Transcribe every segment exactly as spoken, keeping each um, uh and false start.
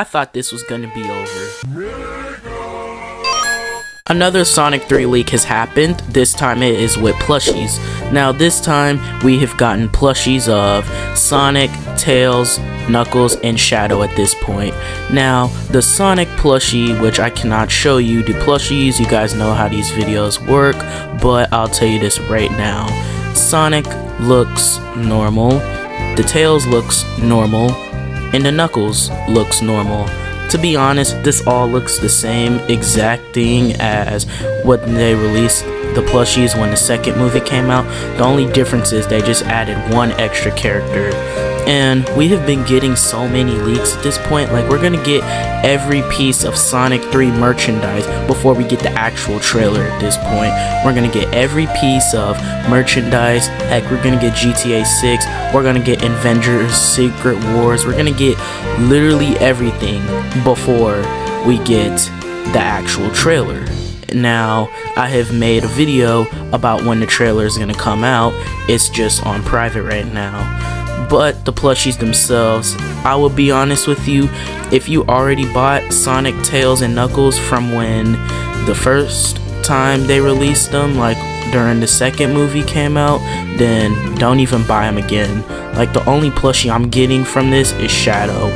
I thought this was gonna be over. Another Sonic three leak has happened. This time it is with plushies. Now this time we have gotten plushies of Sonic, Tails, Knuckles, and Shadow at this point. Now the Sonic plushie, which I cannot show you the plushies, you guys know how these videos work, but I'll tell you this right now. Sonic looks normal, the Tails looks normal, and the Knuckles looks normal. To be honest, this all looks the same exacting as what they released the plushies when the second movie came out. The only difference is they just added one extra character. And we have been getting so many leaks at this point, like we're gonna get every piece of Sonic three merchandise before we get the actual trailer at this point. We're gonna get every piece of merchandise, heck, we're gonna get G T A six, we're gonna get Avengers Secret Wars, we're gonna get literally everything before we get the actual trailer. Now I have made a video about when the trailer is gonna come out, it's just on private right now. But the plushies themselves, I will be honest with you, if you already bought Sonic, Tails, and Knuckles from when the first time they released them, like during the second movie came out, then don't even buy them again. Like the only plushie I'm getting from this is Shadow,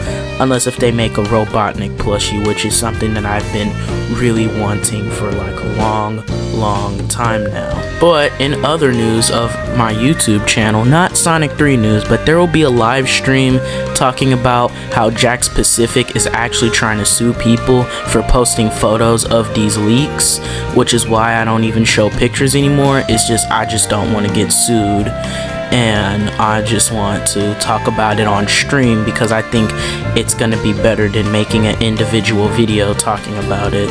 unless if they make a Robotnik plushie, which is something that I've been really wanting for like a long long time now. But in other news of my YouTube channel, not Sonic three news, but there will be a live stream talking about how Jakks Pacific is actually trying to sue people for posting photos of these leaks, which is why I don't even show pictures anymore. It's just I just don't want to get sued, and I just want to talk about it on stream because I think it's gonna be better than making an individual video talking about it.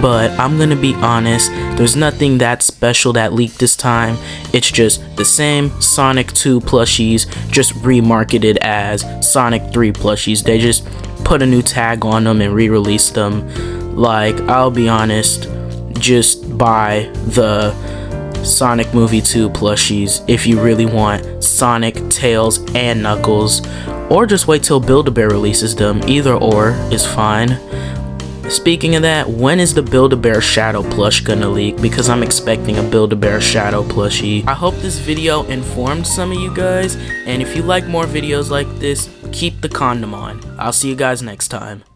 But I'm gonna be honest, there's nothing that special that leaked this time. It's just the same Sonic two plushies, just remarketed as Sonic three plushies. They just put a new tag on them and re-released them. Like, I'll be honest, just buy the Sonic movie two plushies if you really want Sonic, Tails, and Knuckles, or just wait till Build-A-Bear releases them. Either or is fine. Speaking of that, when is the Build-A-Bear Shadow plush gonna leak? Because I'm expecting a Build-A-Bear Shadow plushie. I hope this video informed some of you guys, and if you like more videos like this, keep the condom on. I'll see you guys next time.